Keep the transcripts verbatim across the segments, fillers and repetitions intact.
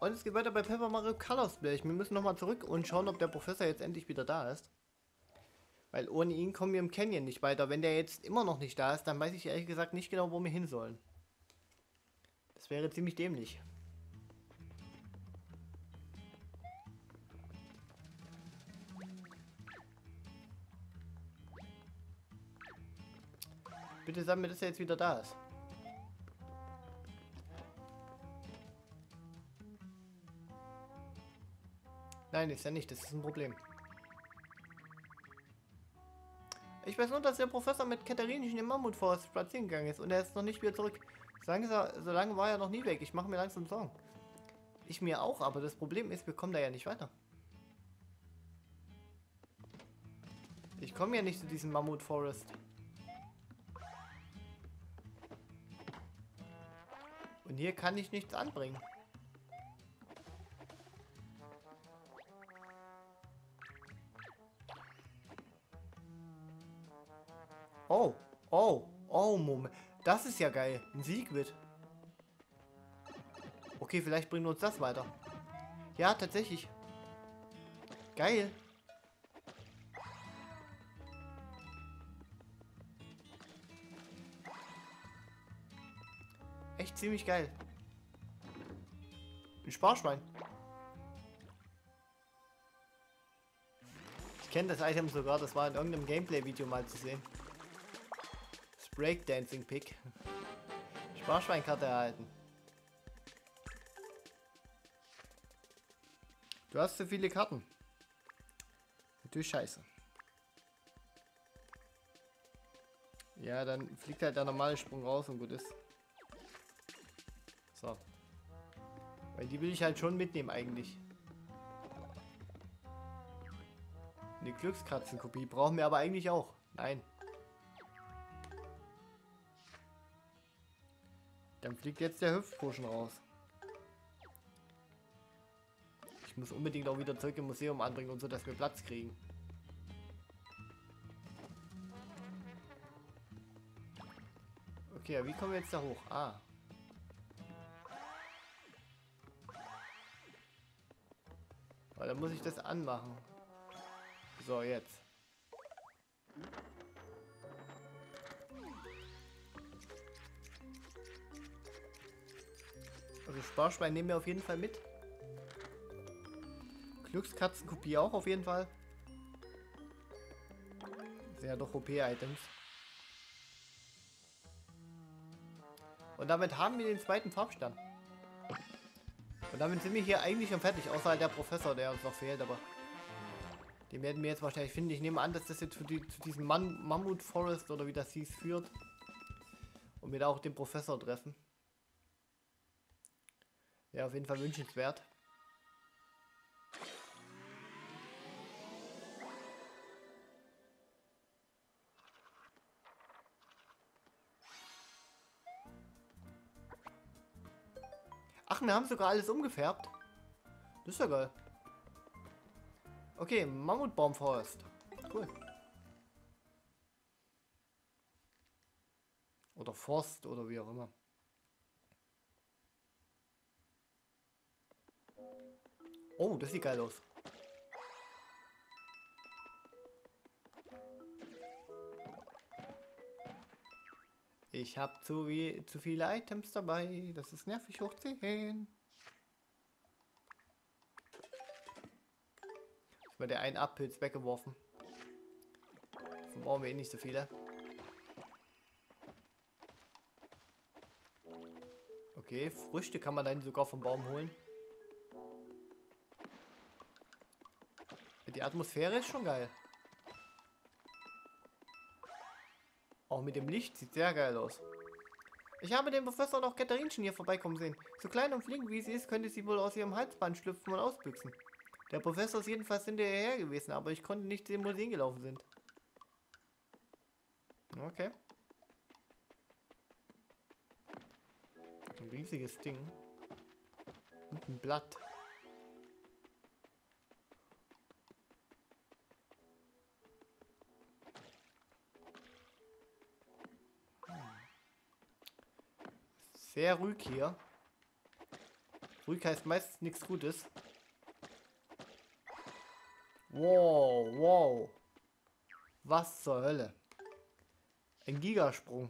Und es geht weiter bei Paper Mario Color Splash. Wir müssen nochmal zurück und schauen, ob der Professor jetzt endlich wieder da ist. Weil ohne ihn kommen wir im Canyon nicht weiter. Wenn der jetzt immer noch nicht da ist, dann weiß ich ehrlich gesagt nicht genau, wo wir hin sollen. Das wäre ziemlich dämlich. Bitte sag mir, dass er jetzt wieder da ist. Nein, ist er nicht. Das ist ein Problem. Ich weiß nur, dass der Professor mit Katharinchen im Mammut-Forst spazieren gegangen ist und er ist noch nicht wieder zurück. Solange, solange war er noch nie weg. Ich mache mir langsam Sorgen. Ich mir auch, aber das Problem ist, wir kommen da ja nicht weiter. Ich komme ja nicht zu diesem Mammut-Forest. Und hier kann ich nichts anbringen. Oh, oh, oh, Moment. Das ist ja geil. Ein Sieg wird. Okay, vielleicht bringen wir uns das weiter. Ja, tatsächlich. Geil. Echt ziemlich geil. Ein Sparschwein. Ich kenne das Item sogar. Das war in irgendeinem Gameplay-Video mal zu sehen. Breakdancing Pick. Sparschweinkarte erhalten. Du hast so viele Karten. Natürlich scheiße. Ja, dann fliegt halt der normale Sprung raus und gut ist. So. Weil die will ich halt schon mitnehmen eigentlich. Eine Glückskatzenkopie brauchen wir aber eigentlich auch. Nein. Dann fliegt jetzt der Hüpfburschen raus. Ich muss unbedingt auch wieder zurück im Museum anbringen und so, dass wir Platz kriegen. Okay, wie kommen wir jetzt da hoch? Ah. Aber dann muss ich das anmachen. So, jetzt. Also Sparschwein nehmen wir auf jeden Fall mit. Glückskatzenkopie auch auf jeden Fall. Das sind ja doch O P-Items. Und damit haben wir den zweiten Farbstern. Und damit sind wir hier eigentlich schon fertig, außer der Professor, der uns noch fehlt, aber den werden wir jetzt wahrscheinlich finden. Ich nehme an, dass das jetzt zu, die, zu diesem Mammut-Forest oder wie das hieß führt. Und wir da auch den Professor treffen. Ja, auf jeden Fall wünschenswert. Ach, wir haben sogar alles umgefärbt. Das ist ja geil. Okay, Mammutbaum-Forst. Cool. Oder Forst oder wie auch immer. Oh, das sieht geil aus. Ich habe zu, wie, zu viele Items dabei. Das ist nervig hoch zehn. Jetzt wird der ein Abpilz weggeworfen. Davon brauchen wir eh nicht so viele. Okay, Früchte kann man dann sogar vom Baum holen. Die Atmosphäre ist schon geil. Auch mit dem Licht sieht sehr geil aus. Ich habe den Professor und auch Katharinchen hier vorbeikommen sehen. So klein und flink wie sie ist, könnte sie wohl aus ihrem Halsband schlüpfen und ausbüchsen. Der Professor ist jedenfalls hinterher gewesen, aber ich konnte nicht sehen, wo sie hingelaufen sind. Okay. Ein riesiges Ding. Und ein Blatt. Sehr ruhig hier. Ruhig heißt meistens nichts Gutes. Wow, wow. Was zur Hölle? Ein Gigasprung.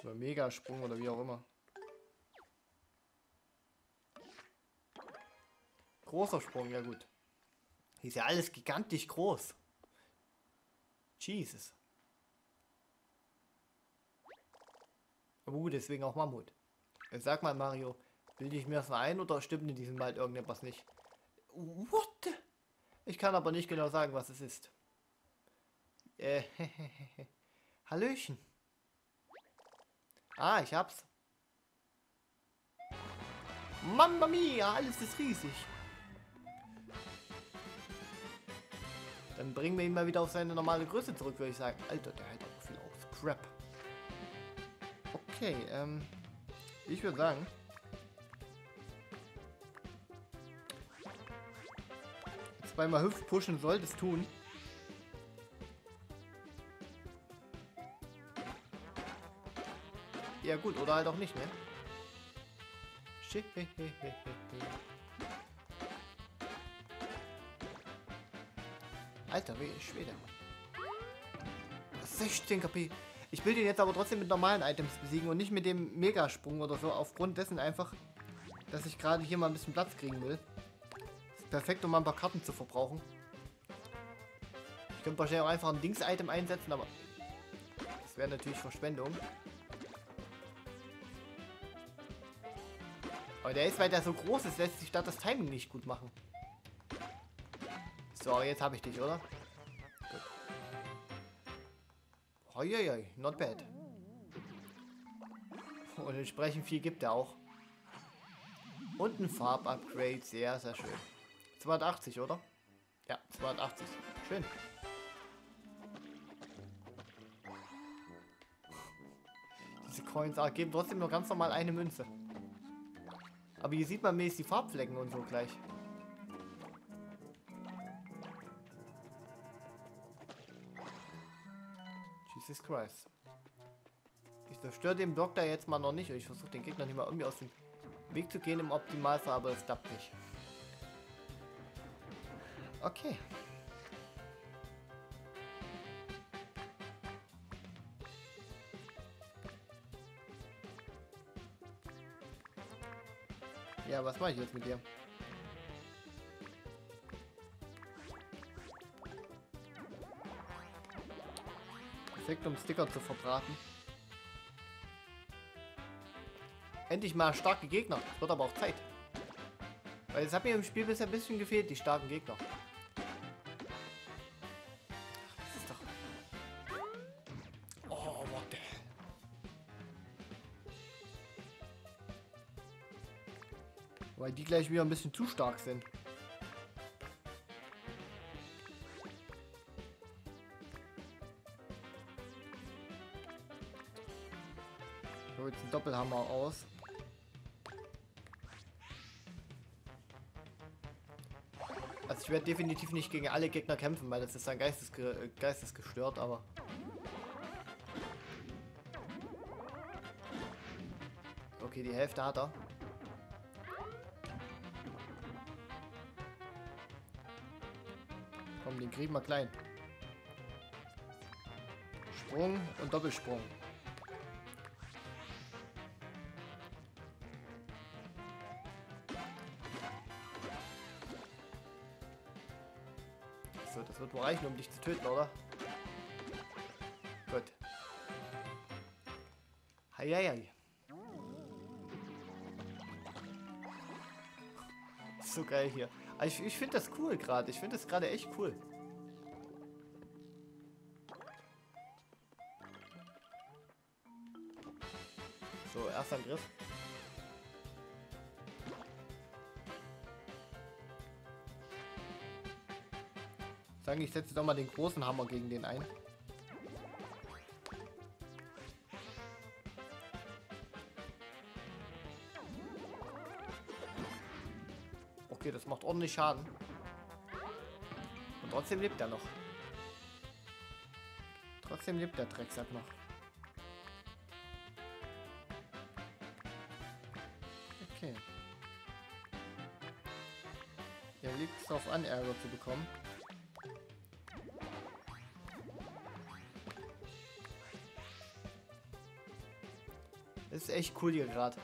Oder Megasprung oder wie auch immer. Großer Sprung, ja gut. Hier ist ja alles gigantisch groß. Jesus. Aber gut, deswegen auch Mammut. Jetzt sag mal, Mario, bilde ich mir das mal ein oder stimmt in diesem Wald irgendetwas nicht? What? Ich kann aber nicht genau sagen, was es ist. Äh, Hallöchen. Ah, ich hab's. Mamma mia, alles ist riesig. Dann bringen wir ihn mal wieder auf seine normale Größe zurück, würde ich sagen. Alter, der hält auch viel auf. Crap. Okay, ähm, ich würde sagen, zweimal hüpf pushen solltest tun. Ja gut, oder halt auch nicht, ne? Shit. Alter, wie Schwede. sechzehn KP. Ich will den jetzt aber trotzdem mit normalen Items besiegen und nicht mit dem Megasprung oder so. Aufgrund dessen einfach, dass ich gerade hier mal ein bisschen Platz kriegen will. Ist perfekt, um mal ein paar Karten zu verbrauchen. Ich könnte wahrscheinlich auch einfach ein Dings-Item einsetzen, aber das wäre natürlich Verschwendung. Aber der ist, weil der so groß ist, lässt sich da das Timing nicht gut machen. So, jetzt habe ich dich, oder? Hoi, hoi, hoi, not bad. Und entsprechend viel gibt er auch. Und ein Farbupgrade, sehr, sehr schön. zweihundertachtzig, oder? Ja, zweihundertachtzig. Schön. Diese Coins geben trotzdem nur ganz normal eine Münze. Aber hier sieht man mäßig die Farbflecken und so gleich. Jesus Christ. Ich zerstöre den Block da jetzt mal noch nicht. Ich versuche den Gegner nicht mal irgendwie aus dem Weg zu gehen im Optimalfall, aber es klappt nicht. Okay. Ja, was mache ich jetzt mit dir? Perfekt, um Sticker zu verbraten. Endlich mal starke Gegner. Das wird aber auch Zeit. Weil es hat mir im Spiel bisher ein bisschen gefehlt, die starken Gegner. Das ist doch... Oh, what the hell. Weil die gleich wieder ein bisschen zu stark sind. Ich hole jetzt einen Doppelhammer aus. Also ich werde definitiv nicht gegen alle Gegner kämpfen, weil das ist dann geistesge geistesgestört, aber... Okay, die Hälfte hat er. Komm, den kriegen wir klein. Sprung und Doppelsprung. So, das wird wohl reichen, um dich zu töten, oder? Gut. Heieiei. So geil hier. Ich, ich finde das cool gerade. Ich finde das gerade echt cool. So, erster Angriff. Sagen, ich setze doch mal den großen Hammer gegen den ein. Okay, das macht ordentlich Schaden. Und trotzdem lebt er noch. Trotzdem lebt der Drecksack noch. Okay. Ja, liegt es darauf an, Ärger zu bekommen. Das ist echt cool hier gerade.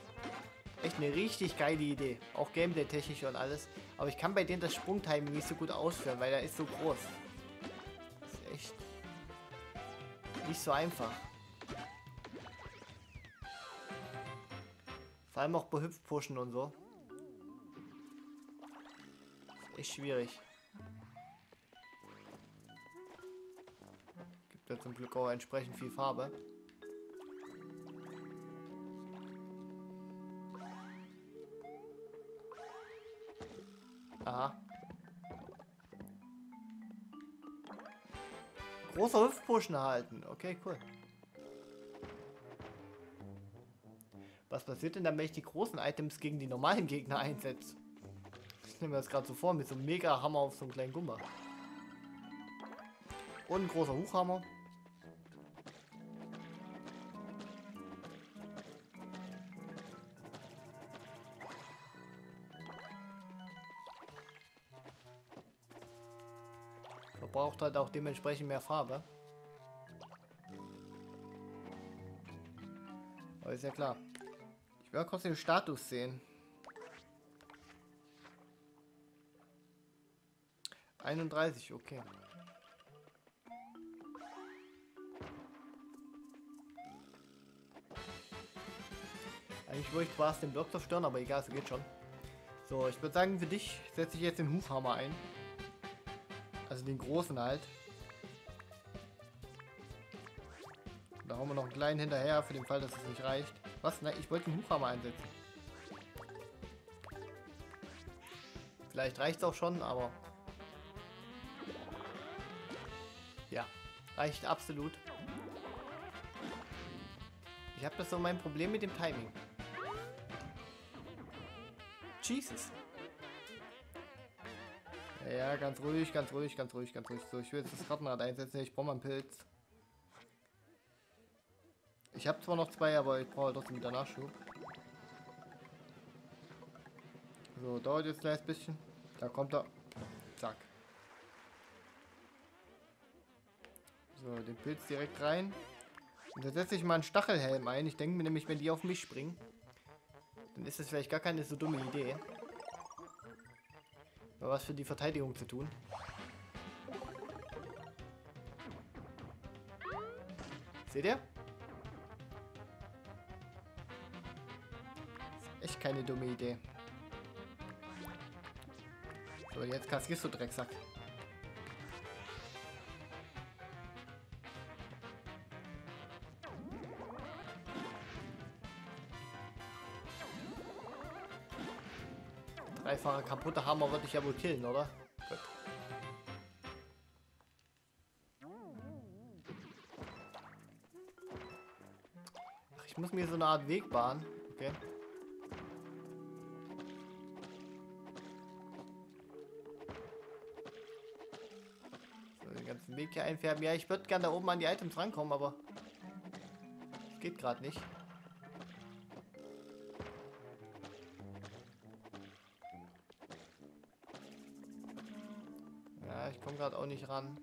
Echt eine richtig geile Idee. Auch Gameplay-technisch und alles. Aber ich kann bei denen das Sprungtiming nicht so gut ausführen, weil er ist so groß. Das ist echt nicht so einfach. Vor allem auch bei Hüpfpushen und so. Das ist echt schwierig. Gibt ja zum Glück auch entsprechend viel Farbe. Aha. Großer Hüftpushen erhalten. Okay, cool. Was passiert denn dann, wenn ich die großen Items gegen die normalen Gegner einsetze? Ich nehme mir das gerade so vor mit so einem Mega-Hammer auf so einem kleinen Gumba. Und ein großer Hochhammer. Braucht halt auch dementsprechend mehr Farbe. Aber ist ja klar. Ich will auch kurz den Status sehen. einunddreißig, okay. Eigentlich wollte ich Spaß den Block zerstören, aber egal, es geht schon. So, ich würde sagen, für dich setze ich jetzt den Hufhammer ein. Also den großen halt. Da hauen wir noch einen kleinen hinterher, für den Fall, dass es nicht reicht. Was? Nein, ich wollte den Hubhammer einsetzen. Vielleicht reicht es auch schon, aber... Ja, reicht absolut. Ich habe das so mein Problem mit dem Timing. Jesus. Ja, ganz ruhig, ganz ruhig, ganz ruhig, ganz ruhig. So, ich will jetzt das Rattenrad einsetzen. Ich brauche mal einen Pilz. Ich habe zwar noch zwei, aber ich brauche trotzdem wieder Nachschub. So, dauert jetzt gleich ein bisschen. Da kommt er. Zack. So, den Pilz direkt rein. Und da setze ich mal einen Stachelhelm ein. Ich denke mir nämlich, wenn die auf mich springen, dann ist das vielleicht gar keine so dumme Idee. Was für die Verteidigung zu tun. Seht ihr? Ist echt keine dumme Idee. So, jetzt kassierst du, Drecksack. Dreifacher kaputter Hammer würde ich ja wohl killen, oder? Gut. Ach, ich muss mir so eine Art Weg bahnen. Okay. So, den ganzen Weg hier einfärben. Ja, ich würde gerne da oben an die Items rankommen, aber... Das geht gerade nicht. Ich komme gerade auch nicht ran.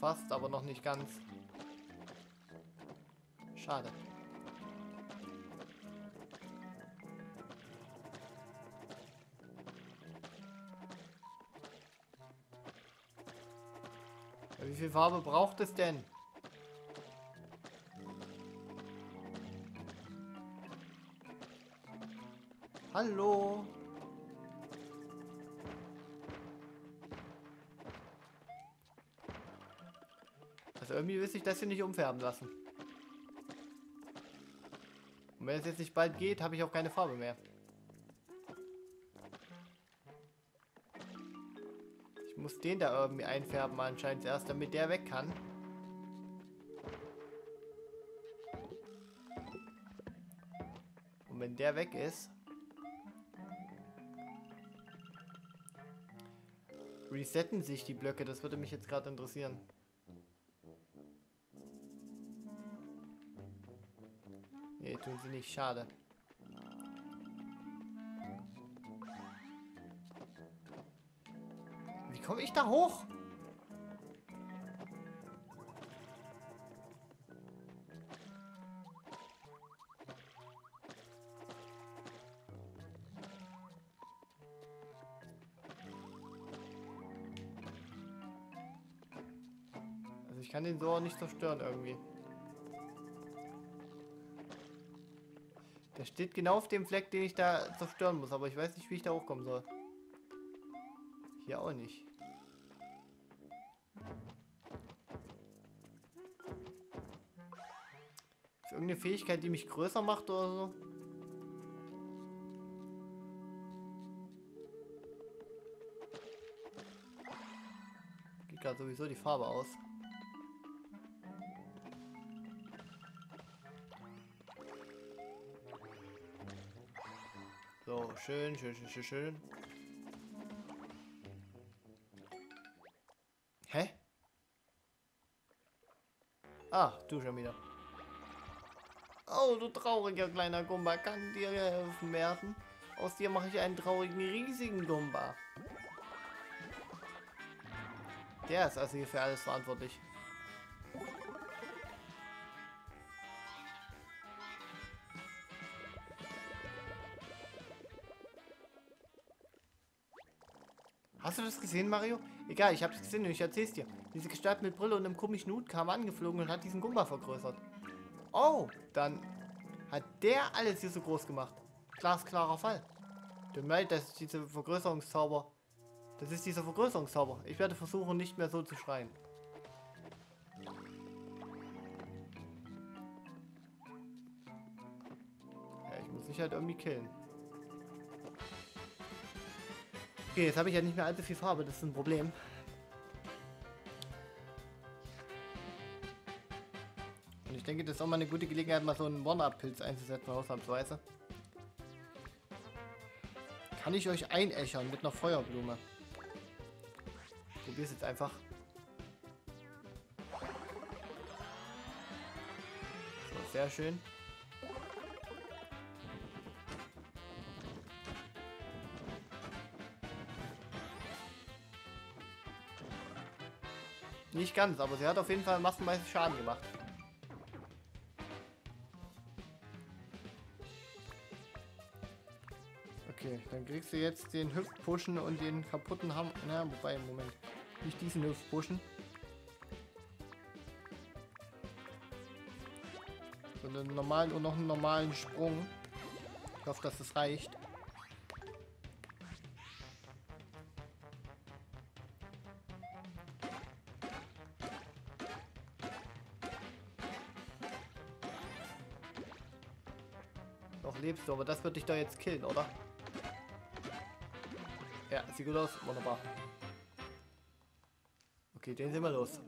Fast, aber noch nicht ganz. Schade. Ja, wie viel Farbe braucht es denn? Hallo? Irgendwie will ich das hier nicht umfärben lassen. Und wenn es jetzt nicht bald geht, habe ich auch keine Farbe mehr. Ich muss den da irgendwie einfärben anscheinend erst, damit der weg kann. Und wenn der weg ist... Resetten sich die Blöcke, das würde mich jetzt gerade interessieren. Nee, tun sie nicht. Schade. Wie komme ich da hoch? Also ich kann den so auch nicht zerstören irgendwie. Der steht genau auf dem Fleck, den ich da zerstören muss, aber ich weiß nicht, wie ich da hochkommen soll. Hier auch nicht. Ist irgendeine Fähigkeit, die mich größer macht oder so? Geht gerade sowieso die Farbe aus. So, schön, schön, schön, schön, schön. Hä? Ah, du schon wieder. Oh, du trauriger kleiner Gumba, kann dir helfen werden? Aus dir mache ich einen traurigen, riesigen Gumba. Der ist also hier für alles verantwortlich. Hast du das gesehen, Mario? Egal, ich hab's gesehen und ich erzähl's dir. Diese Gestalt mit Brille und einem komischen Hut kam angeflogen und hat diesen Gumba vergrößert. Oh, dann hat der alles hier so groß gemacht. Glasklarer Fall. Tut mir leid, das ist dieser Vergrößerungszauber. Das ist dieser Vergrößerungszauber. Ich werde versuchen, nicht mehr so zu schreien. Ja, ich muss mich halt irgendwie killen. Okay, jetzt habe ich ja nicht mehr allzu viel Farbe, das ist ein Problem. Und ich denke, das ist auch mal eine gute Gelegenheit, mal so einen One-Up-Pilz einzusetzen, ausnahmsweise. Kann ich euch einäschern mit einer Feuerblume? Ich probiere es jetzt einfach. So, sehr schön. Nicht ganz, aber sie hat auf jeden Fall massenweise Schaden gemacht. Okay, dann kriegst du jetzt den Hüftpushen und den kaputten Hammer. Na, wobei, im Moment. Nicht diesen Hüftpushen. Sondern einen normalen und noch einen normalen Sprung. Ich hoffe, dass das reicht. Lebst du, aber das wird dich da jetzt killen, oder? Ja, sieht gut aus. Wunderbar. Okay, den sind wir los.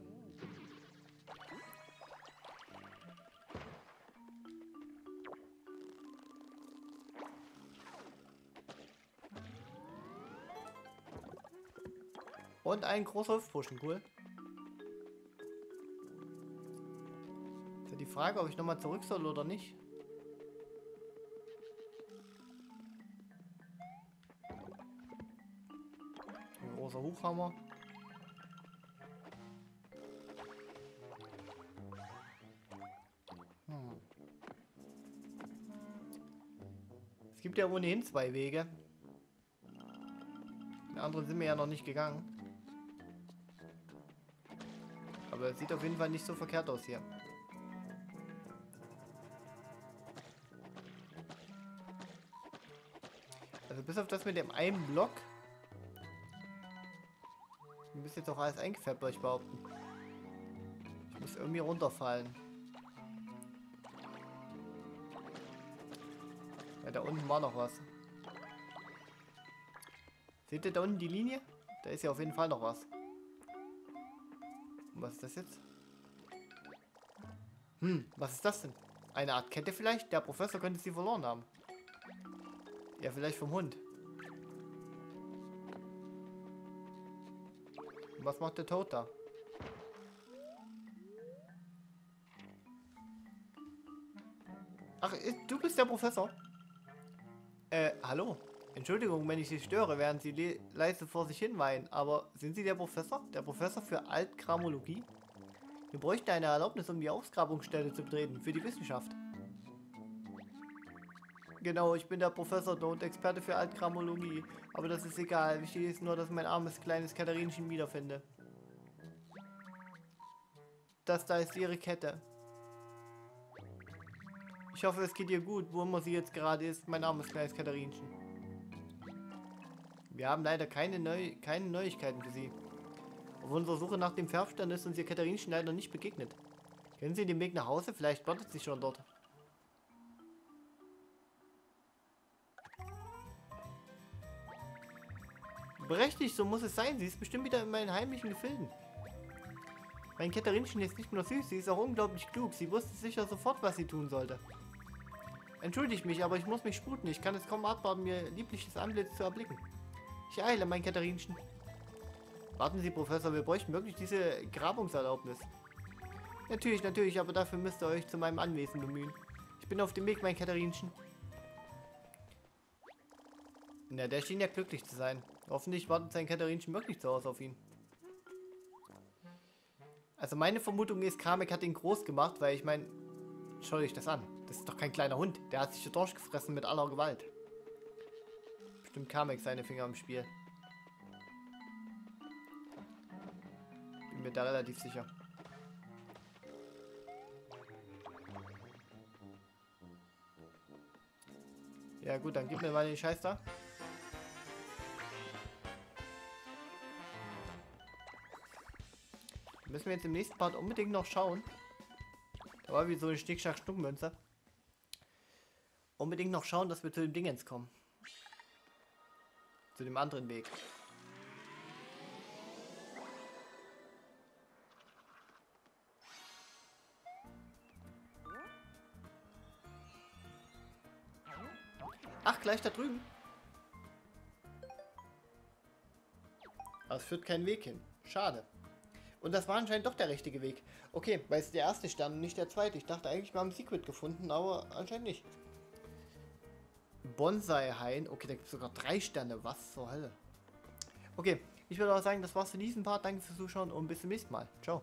Und ein großer Hüftpushen, cool. Ist ja die Frage, ob ich nochmal zurück soll oder nicht. Großer Hochhammer. Hm. Es gibt ja ohnehin zwei Wege. Den anderen sind wir ja noch nicht gegangen. Aber es sieht auf jeden Fall nicht so verkehrt aus hier. Also bis auf das mit dem einen Block. Du bist jetzt auch alles eingefärbt, würde ich behaupten. Ich muss irgendwie runterfallen. Ja, da unten war noch was. Seht ihr da unten die Linie? Da ist ja auf jeden Fall noch was. Und was ist das jetzt? Hm, was ist das denn? Eine Art Kette vielleicht? Der Professor könnte sie verloren haben. Ja, vielleicht vom Hund. Was macht der Toad da? Ach, du bist der Professor. Äh, hallo. Entschuldigung, wenn ich Sie störe, während Sie leise vor sich hin weinen. Aber sind Sie der Professor? Der Professor für Altgrammologie? Wir bräuchten eine Erlaubnis, um die Ausgrabungsstelle zu betreten. Für die Wissenschaft. Genau, ich bin der Professor Dodd, Experte für Altgrammologie. Aber das ist egal. Wichtig ist nur, dass mein armes kleines Katharinchen wiederfinde. Das da ist Ihre Kette. Ich hoffe, es geht ihr gut, wo immer sie jetzt gerade ist. Mein Name ist kleines Katharinchen. Wir haben leider keine, Neu keine Neuigkeiten für Sie. Auf unserer Suche nach dem Färbstern ist uns Ihr Katharinchen leider nicht begegnet. Kennen Sie den Weg nach Hause? Vielleicht wartet sie schon dort. Berechtigt, so muss es sein. Sie ist bestimmt wieder in meinen heimlichen Gefilden. Mein Katharinchen ist nicht nur süß, sie ist auch unglaublich klug. Sie wusste sicher sofort, was sie tun sollte. Entschuldigt mich, aber ich muss mich sputen. Ich kann es kaum abwarten, mir liebliches Antlitz zu erblicken. Ich eile, mein Katharinchen. Warten Sie, Professor, wir bräuchten wirklich diese Grabungserlaubnis. Natürlich, natürlich, aber dafür müsst ihr euch zu meinem Anwesen bemühen. Ich bin auf dem Weg, mein Katharinchen. Na, der schien ja glücklich zu sein. Hoffentlich wartet sein Katharinchen wirklich zu Hause auf ihn. Also meine Vermutung ist, Kamek hat ihn groß gemacht, weil ich meine, schau dich das an. Das ist doch kein kleiner Hund. Der hat sich hier durchgefressen mit aller Gewalt. Bestimmt Kamek seine Finger im Spiel. Bin mir da relativ sicher. Ja gut, dann gib mir mal den Scheiß da. Müssen wir jetzt im nächsten Part unbedingt noch schauen. Da war wie so eine Schnick-Schnack-Schnuck-Münze. Unbedingt noch schauen, dass wir zu dem Dingens kommen. Zu dem anderen Weg. Ach, gleich da drüben. Aber es führt keinen Weg hin. Schade. Und das war anscheinend doch der richtige Weg. Okay, weil es der erste Stern und nicht der zweite. Ich dachte eigentlich, wir haben Secret gefunden, aber anscheinend nicht. Bonsai-Hain. Okay, da gibt es sogar drei Sterne. Was zur Hölle? Okay, ich würde auch sagen, das war's für diesen Part. Danke fürs Zuschauen und bis zum nächsten Mal. Ciao.